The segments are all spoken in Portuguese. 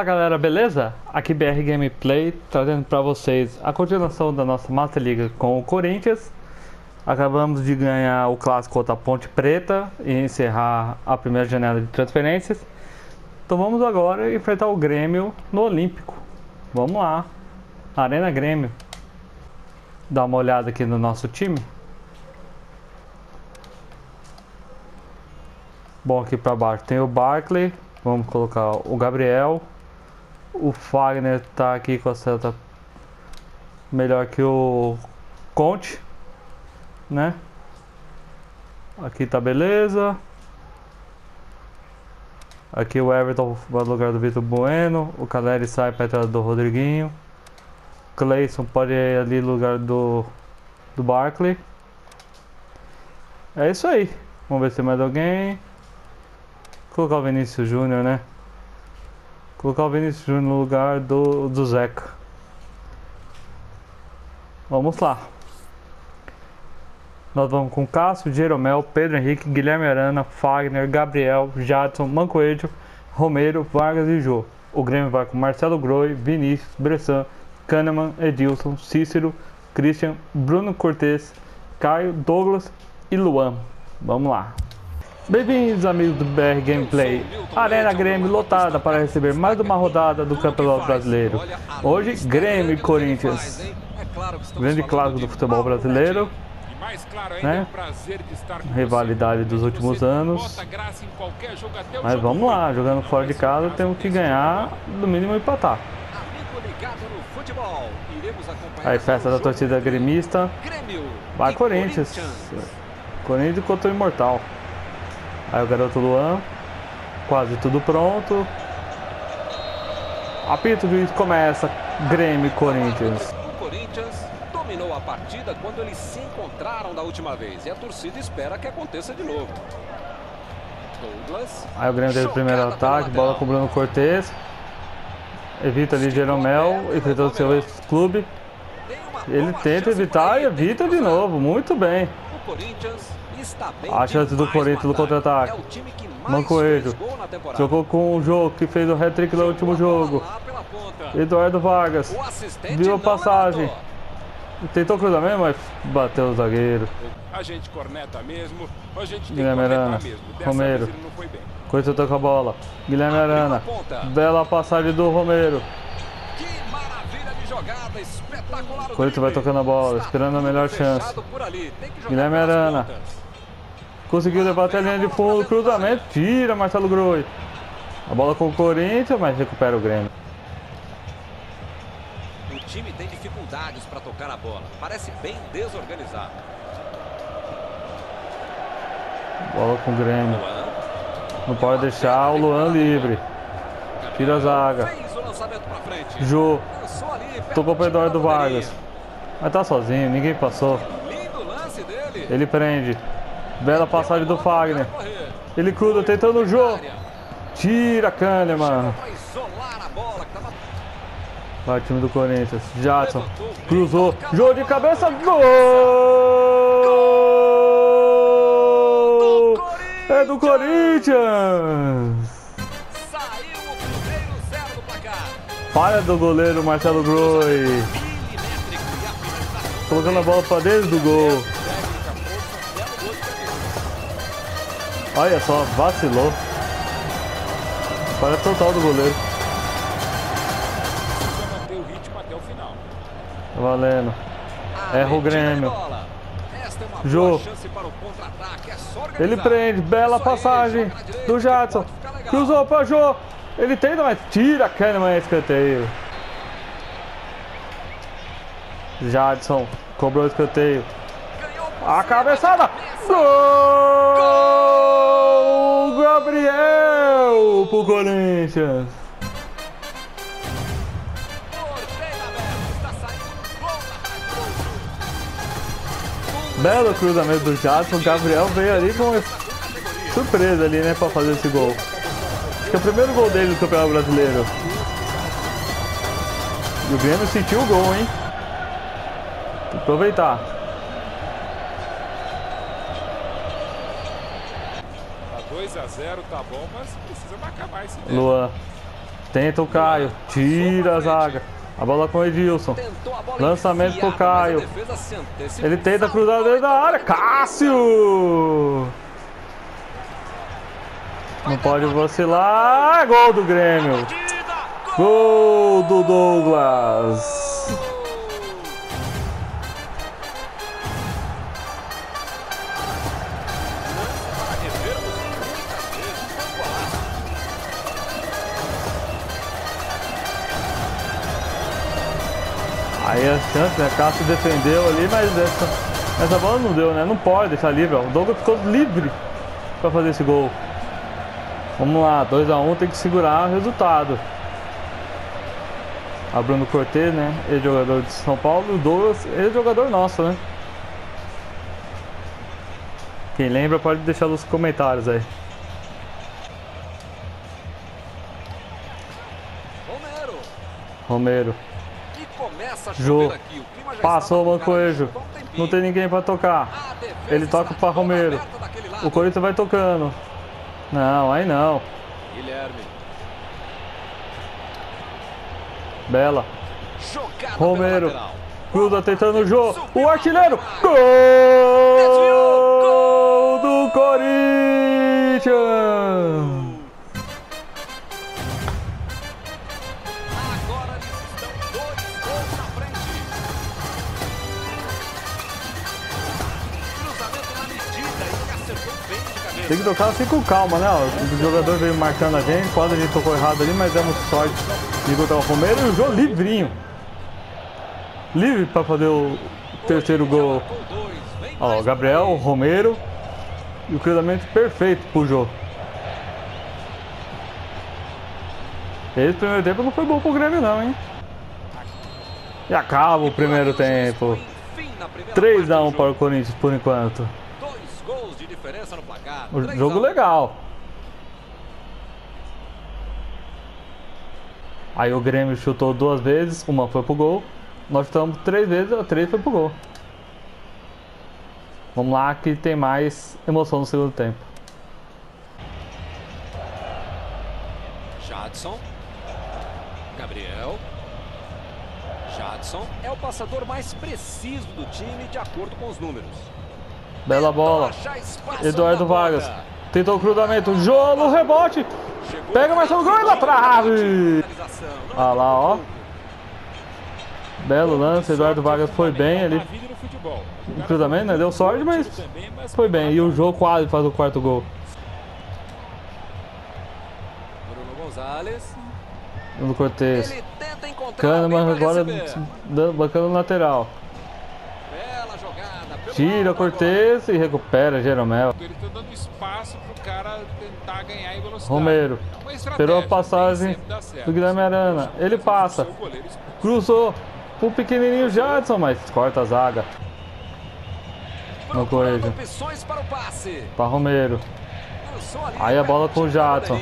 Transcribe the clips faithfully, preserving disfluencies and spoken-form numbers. Fala galera, beleza? Aqui B R Gameplay, trazendo para vocês a continuação da nossa Master Liga com o Corinthians. Acabamos de ganhar o clássico contra a Ponte Preta e encerrar a primeira janela de transferências. Então vamos agora enfrentar o Grêmio no Olímpico. Vamos lá, Arena Grêmio. Dá uma olhada aqui no nosso time. Bom, aqui para baixo tem o Barkley. Vamos colocar o Gabriel. O Fagner tá aqui com a seta melhor que o Conte, né? Aqui tá beleza. Aqui o Everton vai no lugar do Vitor Bueno. O Caleri sai para trás do Rodriguinho. Cleison pode ir ali no lugar do, do Barkley. É isso aí. Vamos ver se tem mais alguém. Colocar o Vinícius Júnior, né? Colocar o Vinícius Júnior no lugar do, do Zeca. Vamos lá. Nós vamos com Cássio, Geromel, Pedro Henrique, Guilherme Arana, Fagner, Gabriel, Jadson, Mancuello, Romero, Vargas e Jô. O Grêmio vai com Marcelo Grohe, Vinícius, Bressan, Kannemann, Edilson, Cícero, Christian, Bruno Cortez, Caio, Douglas e Luan. Vamos lá. Bem-vindos, amigos do B R Gameplay. Arena Grêmio lotada para receber mais uma rodada do Campeonato Brasileiro. Hoje, Grêmio e Corinthians. Grande clássico do futebol brasileiro, né? Rivalidade dos últimos anos. Mas vamos lá, jogando fora de casa, temos que ganhar, no mínimo empatar. Aí, festa da torcida gremista. Vai, Corinthians. Corinthians contra o Imortal. Aí o garoto Luan, quase tudo pronto. Apito do juiz, começa Grêmio e Corinthians. O Corinthians dominou a partida quando eles se encontraram da última vez. E a torcida espera que aconteça de novo. Douglas. Aí o Grêmio teve o primeiro ataque, bola com o Bruno Cortez. Evita ali Geromel, enfrentou o seu ex-clube. Ele tenta evitar e evita de novo, muito bem. O Corinthians... A chance do Corinthians no contra-ataque. É Mancuello jogou com o Jô, que fez o hat-trick no último jogo. Eduardo Vargas viu a passagem, tentou cruzamento, mas bateu o zagueiro. A gente corneta mesmo, a gente Guilherme Arana mesmo. Romero Corinthians toca a bola. Guilherme Arana, bela passagem do Romero. Corinthians vai tocando a bola, esperando a melhor chance. Guilherme Arana conseguiu levar até a linha de fundo, cruzamento, tira Marcelo Grohe. A bola com o Corinthians, mas recupera o Grêmio. O time tem dificuldades para tocar a bola, parece bem desorganizado. Bola com o Grêmio. Não pode deixar o Luan livre. Tira a zaga. Jô tocou para o Eduardo Vargas, mas tá sozinho, ninguém passou. Ele prende. Bela passagem do Fagner. Ele cruza, tentando o Jô. Tira Kannemann. Vai o time do Corinthians. Jadson cruzou. Jô de cabeça. Gol! É do Corinthians! Falha do goleiro Marcelo Grohe. Colocando a bola para dentro do gol. Olha só, vacilou. Falha total do goleiro. Valendo. Erra o Grêmio. Jô. Ele prende. Bela passagem do Jadson. Cruzou para Jô. Ele tenta, mas tira Kannemann, escanteio. Jadson cobrou o escanteio. A cabeçada. Gol! Gabriel pro Corinthians. Belo cruzamento do Jadson. Gabriel veio ali com uma surpresa ali, né, para fazer esse gol. Acho que é o primeiro gol dele do Campeonato Brasileiro. E o Grêmio sentiu o gol, hein? Aproveitar. dois a zero, tá bom, mas precisa marcar mais. Luan Tenta o Caio. Tira a zaga. A bola com o Edilson. Lançamento com o Caio. Ele tenta cruzar dentro da área. Cássio! Não pode vacilar. Gol do Grêmio. Gol do Douglas. Aí a chance, né? Cássio defendeu ali, mas essa, essa bola não deu, né? Não pode deixar livre. Ó. O Douglas ficou livre para fazer esse gol. Vamos lá, dois a um, tem que segurar o resultado. A Bruno Cortez, né? Ex-jogador de São Paulo. O Douglas, ex-jogador nosso, né? Quem lembra pode deixar nos comentários aí. Romero. Romero. Jô. Passou o Mancuello. Não tem ninguém pra tocar. Ele toca pra Romero. O Corinthians vai tocando. Não, aí não. Guilherme. Bela. Romero. Cruza tentando o Jô. O artilheiro. Gol do Corinthians. Tem que tocar assim com calma, né? O jogador veio marcando a gente, quase a gente tocou errado ali, mas demos sorte de encontrar o Romero e o Jô livrinho. Livre para fazer o terceiro gol. Ó, o Gabriel, o Romero e o cruzamento perfeito pro Jô. Esse primeiro tempo não foi bom pro Grêmio não, hein? E acaba o primeiro tempo. três a um para o Corinthians por enquanto. O jogo legal. Aí o Grêmio chutou duas vezes, uma foi pro gol. Nós chutamos três vezes, a três foi pro gol. Vamos lá que tem mais emoção no segundo tempo. Jadson. Gabriel. Jadson é o passador mais preciso do time de acordo com os números. Bela bola, Eduardo Vargas tentou o cruzamento, Jô no rebote, pega mais um gol e na trave. Olha lá, ó. Belo lance, Eduardo Vargas foi bem ali. O cruzamento, né? Deu sorte, mas foi bem. E o Jô quase faz o quarto gol. Bruno Cortez. Kannemann agora bancando o lateral. Tira o Cortez e recupera Geromel. Ele tá dando espaço pro cara tentar ganhar em velocidade. Romero esperou a passagem do Guilherme Arana. Ele passa. Cruzou pro pequenininho Jadson, mas corta a zaga. No correio. Para Romero. Aí a bola com o Jadson.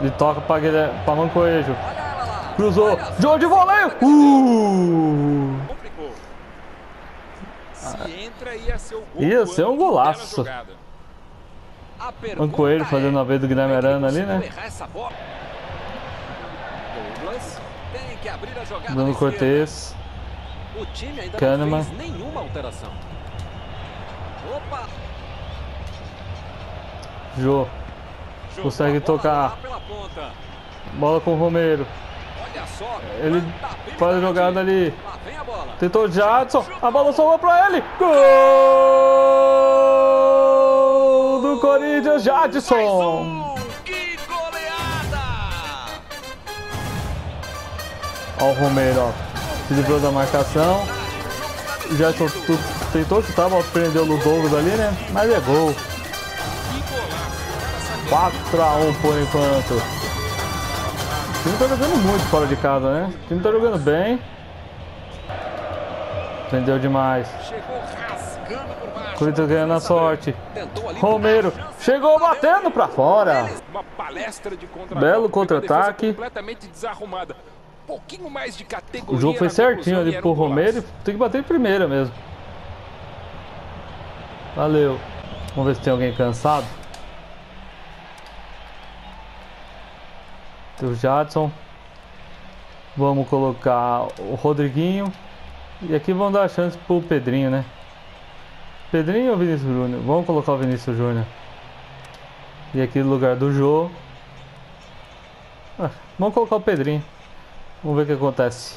Ele toca para Guilherme, para Mancuello. Cruzou. Jô de voleio. Uh! Se entra, ia ser, o gol ia ser um golaço. Mancuello fazendo a vez do Guilherme Arana ali, né? Bruno Cortez. Kannemann. Jô. Consegue tocar. Bola com o Romero. Ele faz a jogada ali. Tentou o Jadson. A bola sobrou pra ele. Gol do Corinthians, Jadson. Que goleada! Ó o Romero, ó. Se livrou da marcação. O Jadson tentou chutar, a bola prendeu no Douglas ali, né? Mas é gol. quatro a um por enquanto. O time tá jogando muito fora de casa, né? O time tá jogando bem. Entendeu demais. Corinthians ganhando a sorte. Romero chegou batendo pra fora. Uma palestra de contra-ataque. Belo contra-ataque. O jogo foi certinho ali pro Romero. Tem que bater em primeira mesmo. Valeu. Vamos ver se tem alguém cansado. do Jadson. Vamos colocar o Rodriguinho. E aqui vão dar a chance pro Pedrinho, né? Pedrinho ou Vinícius Júnior? Vamos colocar o Vinícius Júnior. E aqui no lugar do Jô. Ah, vamos colocar o Pedrinho. Vamos ver o que acontece.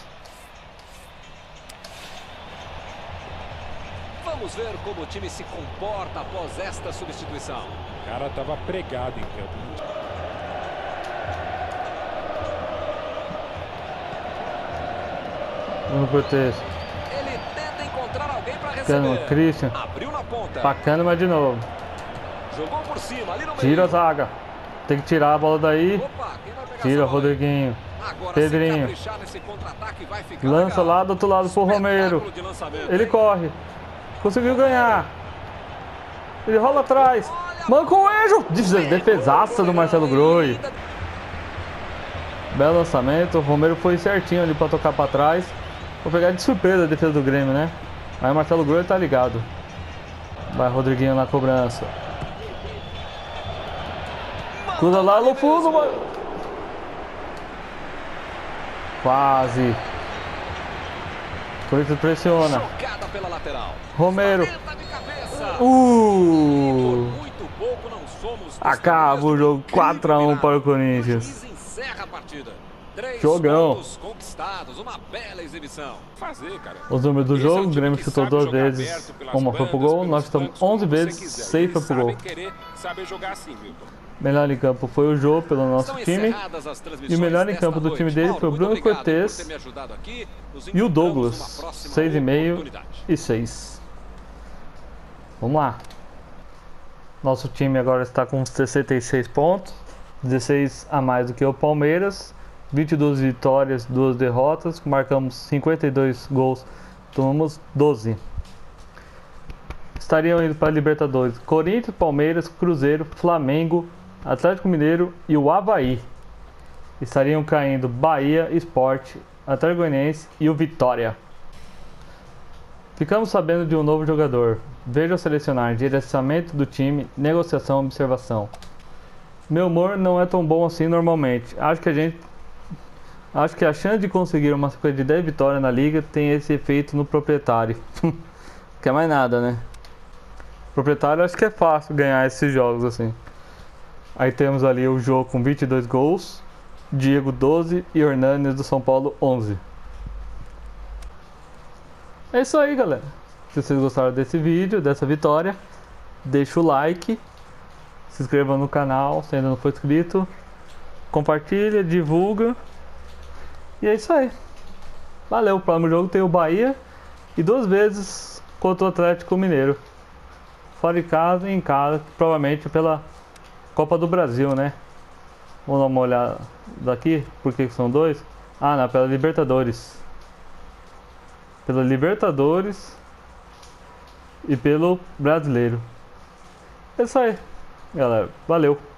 Vamos ver como o time se comporta após esta substituição. O cara tava pregado em campo. Bruno Cortez. Ele tenta encontrar alguém para receber. Christian. Abriu na ponta. Pra Kannemann de novo. Jogou por cima, ali no meio. Tira a zaga. Tem que tirar a bola daí. Opa, tira o Rodriguinho. Agora, Pedrinho. Nesse vai ficar lança legal. Lá do outro lado pro Romero. Ele corre. Conseguiu ganhar. Ele rola atrás. Mancuello. Defesaça do Marcelo Grohe. Belo lançamento. O Romero foi certinho ali pra tocar pra trás. Vou pegar de surpresa a defesa do Grêmio, né? Aí o Marcelo Grohe tá ligado. Vai Rodriguinho na cobrança. Cruza lá no fundo, mano. Quase. Corinthians pressiona. Romero. Uh! Acaba o jogo quatro a um para o Corinthians. Três jogão. Conquistados, uma bela exibição. Fazer, cara. Os números do jogo, é o Grêmio chutou duas vezes, uma foi pro gol, nós estamos onze vezes, seis foi pro gol. Assim, melhor em campo foi o Jô pelo nosso time, e o melhor em campo do time dele foi o Bruno Cortez e o Douglas, seis e meio e seis. Vamos lá. Nosso time agora está com sessenta e seis pontos, dezesseis a mais do que o Palmeiras. vinte e duas vitórias, duas derrotas, marcamos cinquenta e dois gols, tomamos doze. Estariam indo para a Libertadores Corinthians, Palmeiras, Cruzeiro, Flamengo, Atlético Mineiro e o Avaí. Estariam caindo Bahia, Sport, Atlético Goianiense e o Vitória. Ficamos sabendo de um novo jogador. Veja selecionar direcionamento do time, negociação, observação. Meu humor não é tão bom assim normalmente. Acho que a gente... Acho que a chance de conseguir uma sequência de dez vitórias na liga tem esse efeito no proprietário. Quer mais nada, né? O proprietário acho que é fácil ganhar esses jogos assim. Aí temos ali o Jô com vinte e dois gols, Diego doze e Hernanes do São Paulo onze. É isso aí, galera. Se vocês gostaram desse vídeo, dessa vitória, deixa o like, se inscreva no canal se ainda não for inscrito, compartilha, divulga. E é isso aí. Valeu, o próximo jogo tem o Bahia e duas vezes contra o Atlético Mineiro. Fora de casa e em casa, provavelmente pela Copa do Brasil, né? Vamos dar uma olhada daqui, porque são dois. Ah, não, pela Libertadores. Pela Libertadores e pelo Brasileiro. É isso aí, galera. Valeu.